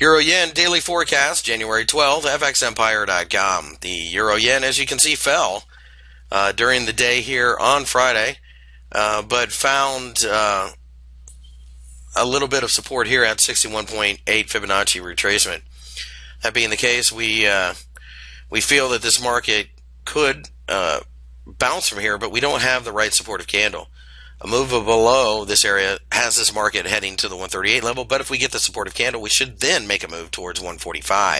Euro-Yen Daily Forecast, January 12th, FXEmpire.com. The Euro-Yen, as you can see, fell during the day here on Friday, but found a little bit of support here at 61.8 Fibonacci retracement. That being the case, we feel that this market could bounce from here, but we don't have the right supportive candle. A move below this area has this market heading to the 138 level, but if we get the supportive candle, we should then make a move towards 145.